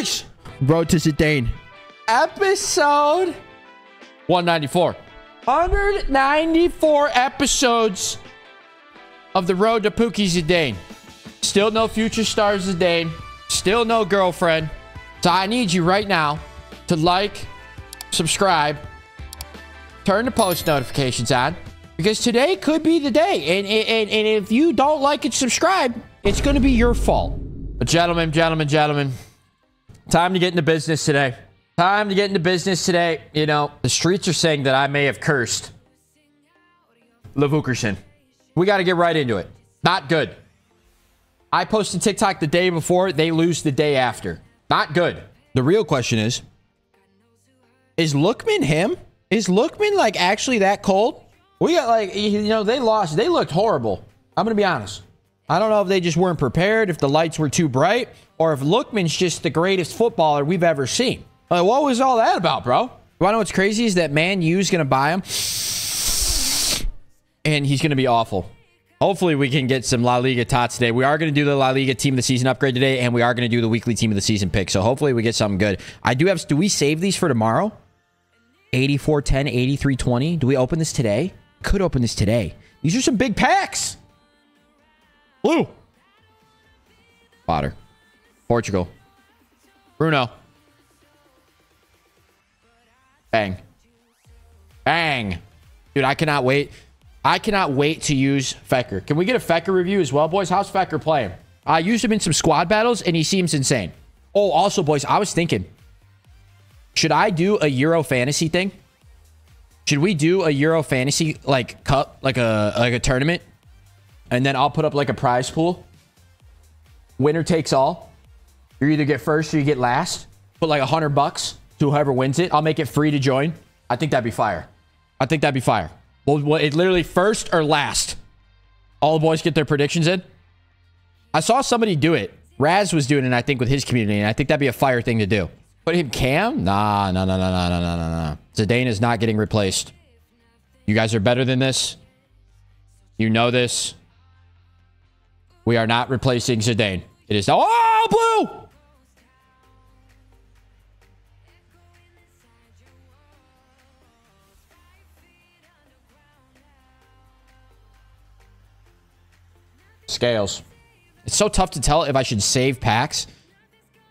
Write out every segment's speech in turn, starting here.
boys. Road to Zidane. Episode 194. 194 episodes of the road to Pookie Zidane. Still no future star Zidane. Still no girlfriend. So I need you right now to like, subscribe, turn the post notifications on. Because today could be the day. And if you don't like it, subscribe, it's going to be your fault. But gentlemen. Time to get into business today. You know, the streets are saying that I may have cursed Levukerson. We got to get right into it. Not good. I posted TikTok the day before. They lose the day after. Not good. The real question is Lookman him? Is Lookman, like, actually that cold? We got, like, you know, they lost. They looked horrible. I'm going to be honest. I don't know if they just weren't prepared, if the lights were too bright, or if Lookman's just the greatest footballer we've ever seen. Like, what was all that about, bro? You want to know what's crazy is that Man U's going to buy him, and he's going to be awful. Hopefully, we can get some La Liga tots today. We are going to do the La Liga team of the season upgrade today, and we are going to do the weekly team of the season pick. So, hopefully, we get something good. I do have... Do we save these for tomorrow? 8410, 8320. Do we open this today? Could open this today. These are some big packs. Blue. Potter. Portugal. Bruno. Bang. Bang. Dude, I cannot wait. I cannot wait to use Fekker. Can we get a Fekker review as well, boys? How's Fekker playing? I used him in some squad battles, and he seems insane. Oh, also, boys, I was thinking, should I do a Euro fantasy thing? Should we do a Euro fantasy, like, cup, like a tournament? And then I'll put up, like, a prize pool. Winner takes all. You either get first or you get last. Put, like, $100 to whoever wins it. I'll make it free to join. I think that'd be fire. Well, it literally first or last. All the boys get their predictions in. I saw somebody do it. Raz was doing it, I think, with his community. And I think that'd be a fire thing to do. Put him Cam? Nah. Zidane is not getting replaced. You guys are better than this. You know this. We are not replacing Zidane. It is... Oh, blue! Scales. It's so tough to tell if I should save packs.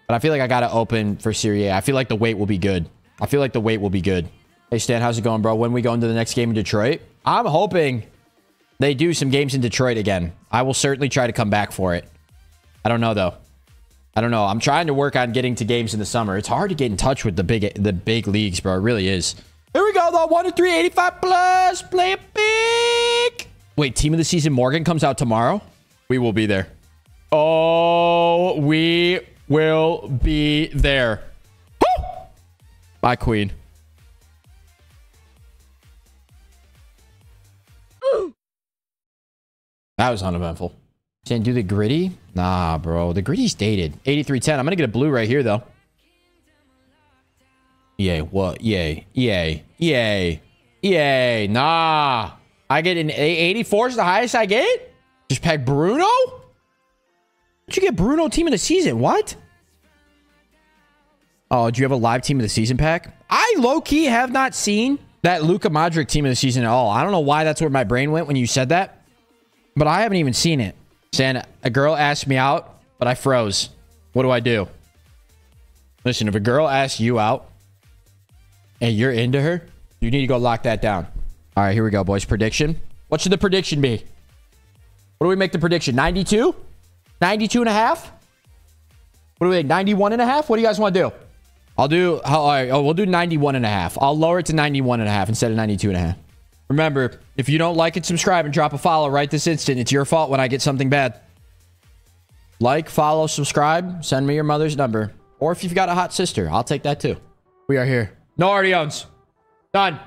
But I feel like I got to open for Serie A. I feel like the wait will be good. Hey, Stan, how's it going, bro? When we go into the next game in Detroit? I'm hoping they do some games in Detroit again. I will certainly try to come back for it. I don't know, though. I'm trying to work on getting to games in the summer. It's hard to get in touch with the big leagues, bro. It really is. Here we go, though. 1 to 3, 85 plus. Play it big. Wait, Team of the Season Morgan comes out tomorrow? We will be there. Oh, we... will be there. Woo! My queen. Ooh. That was uneventful. Can do the gritty? Nah, bro. The gritty's dated. 8310. I'm going to get a blue right here, though. Yay. What? Yay. Yay. Yay. Yay. Nah. I get an 84 is the highest I get? Just pack Bruno? Did you get Bruno team of the season? What? Oh, do you have a live team of the season pack? I low-key have not seen that Luka Modric team of the season at all. I don't know why that's where my brain went when you said that, but I haven't even seen it. Stan, a girl asked me out, but I froze. What do I do? Listen, if a girl asks you out and you're into her, you need to go lock that down. All right, here we go, boys. Prediction. What should the prediction be? What do we make the prediction? 92? 92 and a half? What do we think? 91 and a half? What do you guys want to do? I'll do... All right, we'll do 91 and a half. I'll lower it to 91 and a half instead of 92 and a half. Remember, if you don't like it, subscribe and drop a follow right this instant. It's your fault when I get something bad. Like, follow, subscribe. Send me your mother's number. Or if you've got a hot sister, I'll take that too. We are here. No already owns. Done.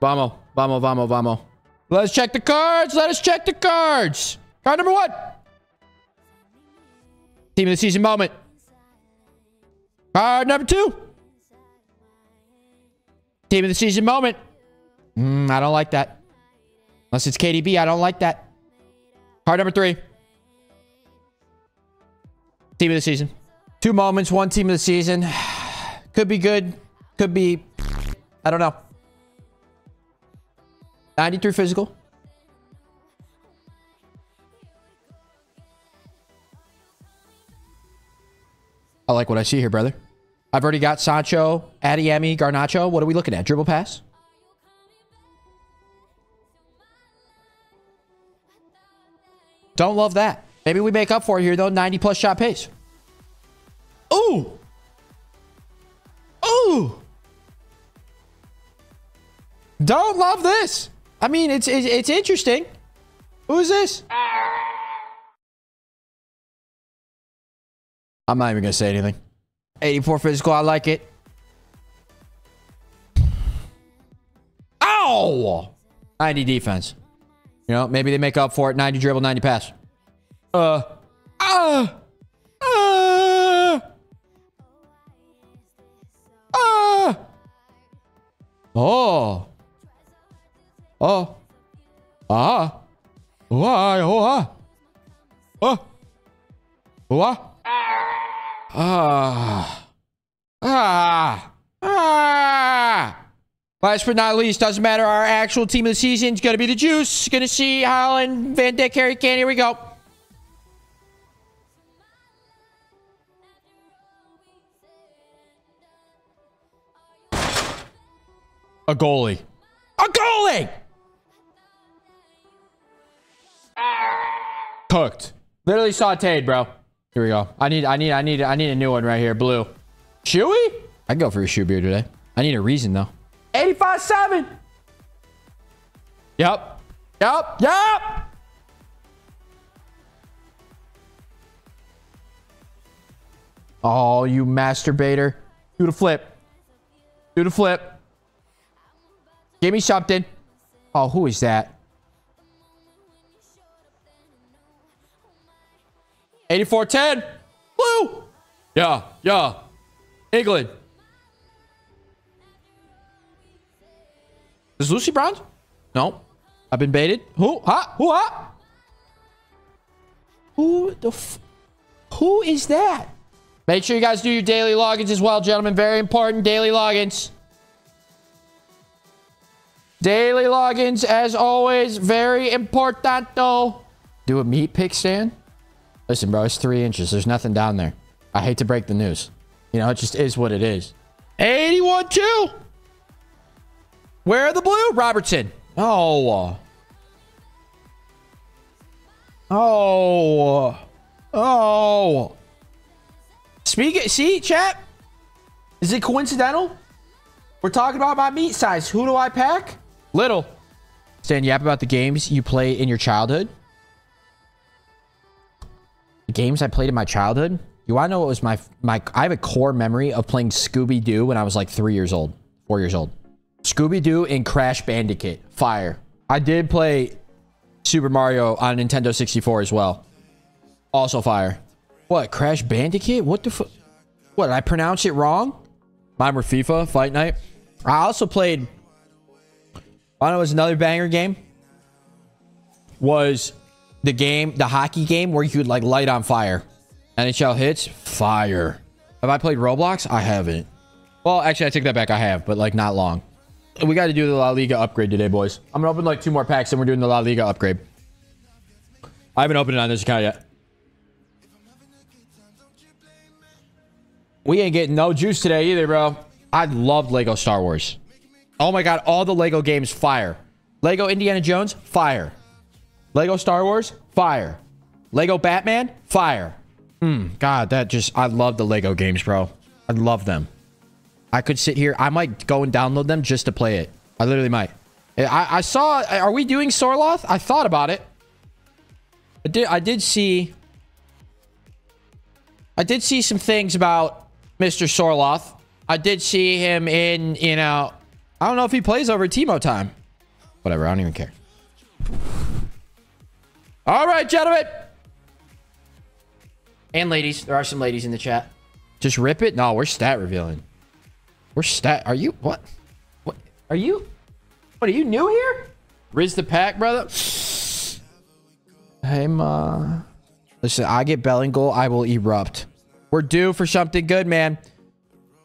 Vamos. Let's check the cards. Card number 1. Team of the season moment. Card number 2. Team of the season moment. I don't like that. Unless it's KDB, I don't like that. Card number 3. Team of the season. 2 moments, 1 team of the season. Could be good. Could be... I don't know. 93 physical. I like what I see here, brother. I've already got Sancho, Adeyemi, Garnacho. What are we looking at? Dribble pass? Don't love that. Maybe we make up for it here, though. 90 plus shot pace. Ooh. Ooh. Don't love this. I mean, it's interesting. Who's this? I'm not even going to say anything. 84 physical. I like it. Ow! 90 defense. You know, maybe they make up for it. 90 dribble, 90 pass. Oh. Oh. Ah. Oh, ah. Oh, ah. Oh. Oh, ah. Ah. Ah. Ah. Last but not least, doesn't matter. Our actual team of the season is going to be the Juice. Going to see Haaland, Van Dijk, Harry Kane. Here we go. A goalie. A goalie! Cooked. Literally sauteed, bro. Here we go. I need a new one right here. Blue. Shoey? I'd go for a shoe beer today. I need a reason, though. 85-7. Yep. Yep. Yep. Oh, you masturbator. Do the flip. Do the flip. Give me something. Oh, who is that? 84-10. Blue. Yeah. Yeah. England. Is Lucy bronze? No. I've been baited. Who? Huh? Who? Huh? Who the f... Who is that? Make sure you guys do your daily logins as well, gentlemen. Very important daily logins. Daily logins, as always. Very important, though. Do a meat pick stand? Listen, bro. It's 3 inches. There's nothing down there. I hate to break the news. You know, it just is what it is. 81-2. Where are the blue? Robertson. Oh. Oh. Oh. Speaking, see, chat? Is it coincidental? We're talking about my meat size. Who do I pack? Little. Stan, yap about the games you play in your childhood. The games I played in my childhood? You want to know what was my... I have a core memory of playing Scooby-Doo when I was like 3 years old. 4 years old. Scooby-Doo and Crash Bandicoot. Fire. I did play Super Mario on Nintendo 64 as well. Also fire. What? Crash Bandicoot? What the fuck? What? Did I pronounce it wrong? Mine were FIFA, Fight Night. I also played... I know it was another banger game. Was the game, the hockey game where you would like light on fire. NHL hits, fire. Have I played Roblox? I haven't. Well, actually, I take that back. I have, but like not long. We got to do the La Liga upgrade today, boys. I'm going to open like 2 more packs and we're doing the La Liga upgrade. I haven't opened it on this account yet. We ain't getting no juice today either, bro. I loved Lego Star Wars. Oh my God. All the Lego games, fire. Lego Indiana Jones, fire. Lego Star Wars, fire. Lego Batman, fire. God, that just... I love the Lego games, bro. I love them. I could sit here. I might go and download them just to play it. I literally might. I saw... Are we doing Sørloth? I thought about it. I did see... I did see some things about Mr. Sørloth. I did see him in, you know... I don't know if he plays over Thiemo time. Whatever, I don't even care. All right, gentlemen. And ladies. There are some ladies in the chat. Just rip it? No, we're stat revealing. We're stat... Are you... What? What? Are you... What, are you new here? Riz the pack, brother? Hey, ma... Listen, I get Bellingham goal, I will erupt. We're due for something good, man.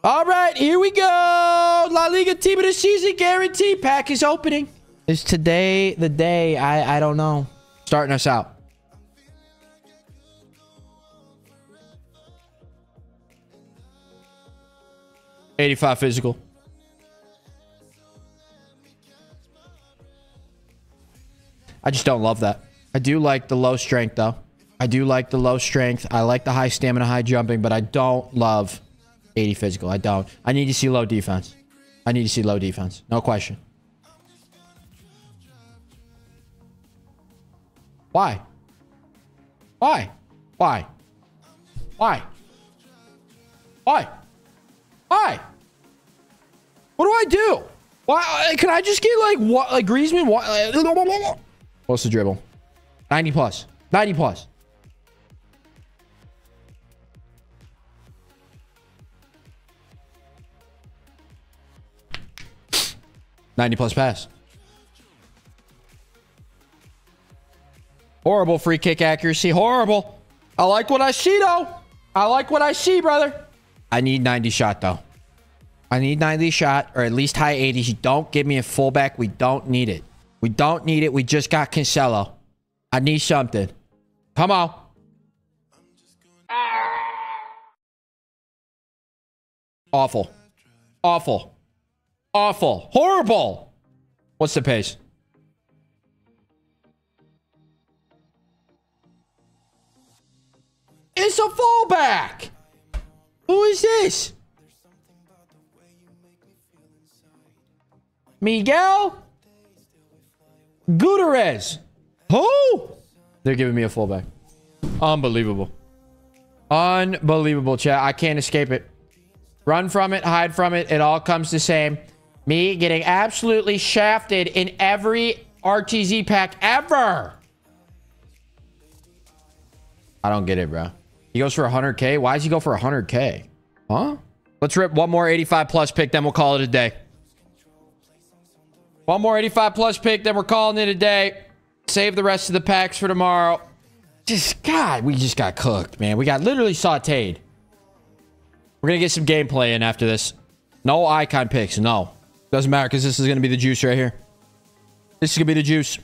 All right, here we go. La Liga team of the season guarantee pack is opening. Is today the day? I don't know. Starting us out. .85 physical. I just don't love that. I do like the low strength, though. I do like the low strength. I like the high stamina, high jumping, but I don't love 80 physical. I don't. I need to see low defense. I need to see low defense. No question. Why? Why? Why? Why? Why? Why? What do I do? Why? Can I just get like what? Like Griezmann? What? What's the dribble? 90 plus. 90 plus. +90 pass. Horrible free kick accuracy. Horrible. I like what I see, though. I like what I see, brother. I need 90 shot, though. I need 90 shot or at least high 80s. You don't give me a fullback. We don't need it. We don't need it. We just got Cancelo. I need something. Come on. Awful. Awful. Awful. Horrible. What's the pace? It's a fullback. Who is this? Miguel Gutierrez. Who? They're giving me a fullback. Unbelievable. Unbelievable, chat. I can't escape it. Run from it. Hide from it. It all comes the same. Me getting absolutely shafted in every RTZ pack ever. I don't get it, bro. He goes for 100K. Why does he go for 100K? Huh? Let's rip one more 85 plus pick, then we'll call it a day. One more 85 plus pick, then we're calling it a day. Save the rest of the packs for tomorrow. Just, God, we just got cooked, man. We got literally sauteed. We're going to get some gameplay in after this. No icon picks. No. Doesn't matter because this is going to be the juice right here. This is going to be the juice.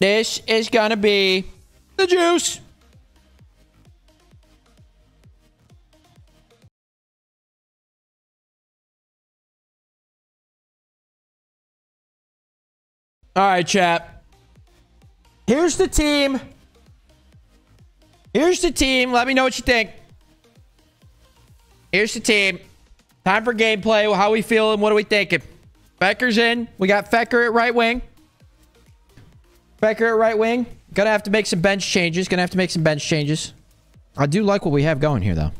This is going to be the juice. All right, chat. Here's the team. Here's the team. Let me know what you think. Here's the team. Time for gameplay. How we feeling? What are we thinking? Fekker's in. We got Fekker at right wing. Fekker at right wing. Gonna have to make some bench changes. Gonna have to make some bench changes. I do like what we have going here, though.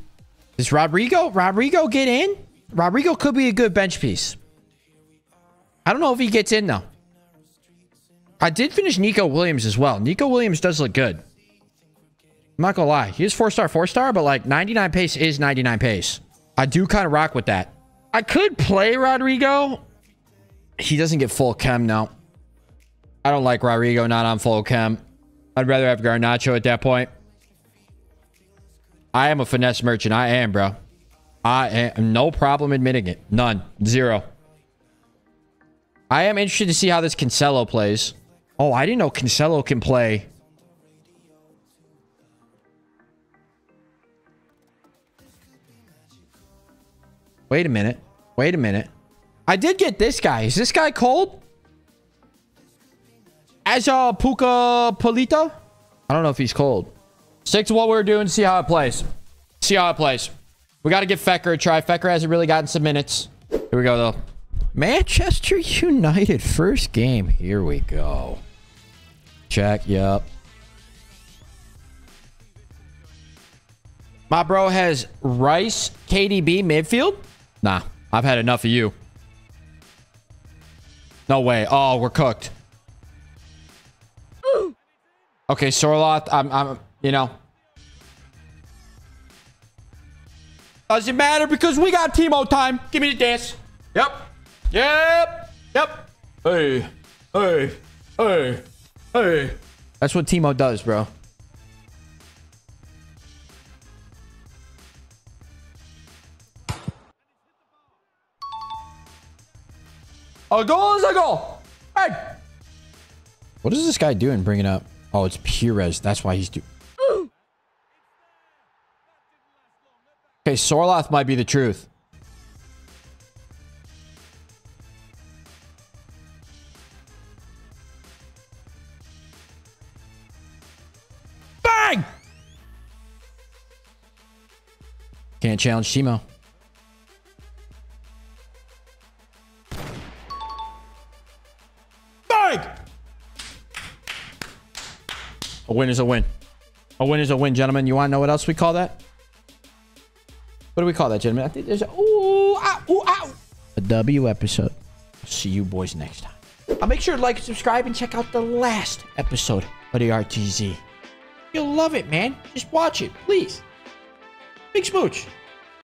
Does Rodrigo? Rodrigo get in? Rodrigo could be a good bench piece. I don't know if he gets in, though. I did finish Nico Williams as well. Nico Williams does look good. I'm not gonna lie. He is 4-star, 4-star, but like 99 pace is 99 pace. I do kind of rock with that. I could play Rodrigo. He doesn't get full chem now. I don't like Rodrigo not on full chem. I'd rather have Garnacho at that point. I am a finesse merchant. I am, bro. I am no problem admitting it. None. Zero. I am interested to see how this Cancelo plays. Oh, I didn't know Cancelo can play. Wait a minute. Wait a minute. I did get this guy. Is this guy cold? As a Puka Polito? I don't know if he's cold. Stick to what we're doing. See how it plays. See how it plays. We got to give Fekker a try. Fekker hasn't really gotten some minutes. Here we go, though. Manchester United first game. Here we go. Check. Yep. My bro has Rice, KDB, midfield. Nah, I've had enough of you. No way. Oh, we're cooked. Ooh. Okay, Sørloth. I'm, you know. Doesn't matter because we got Thiemo time. Give me the dance. Yep. Yep. Yep. Hey. Hey. Hey. Hey. That's what Thiemo does, bro. A goal is a goal. Hey. What is this guy doing bringing up? Oh, it's Purez. That's why he's doing. Okay, Sørloth might be the truth. Bang! Can't challenge Thiemo. Bang! A win is a win. A win is a win, gentlemen. You want to know what else we call that? What do we call that, gentlemen? I think there's a... Ooh, ow, ooh, ow. A W episode. See you boys next time. Make sure to like and subscribe and check out the last episode of the RTZ. You'll love it, man. Just watch it, please. Big smooch.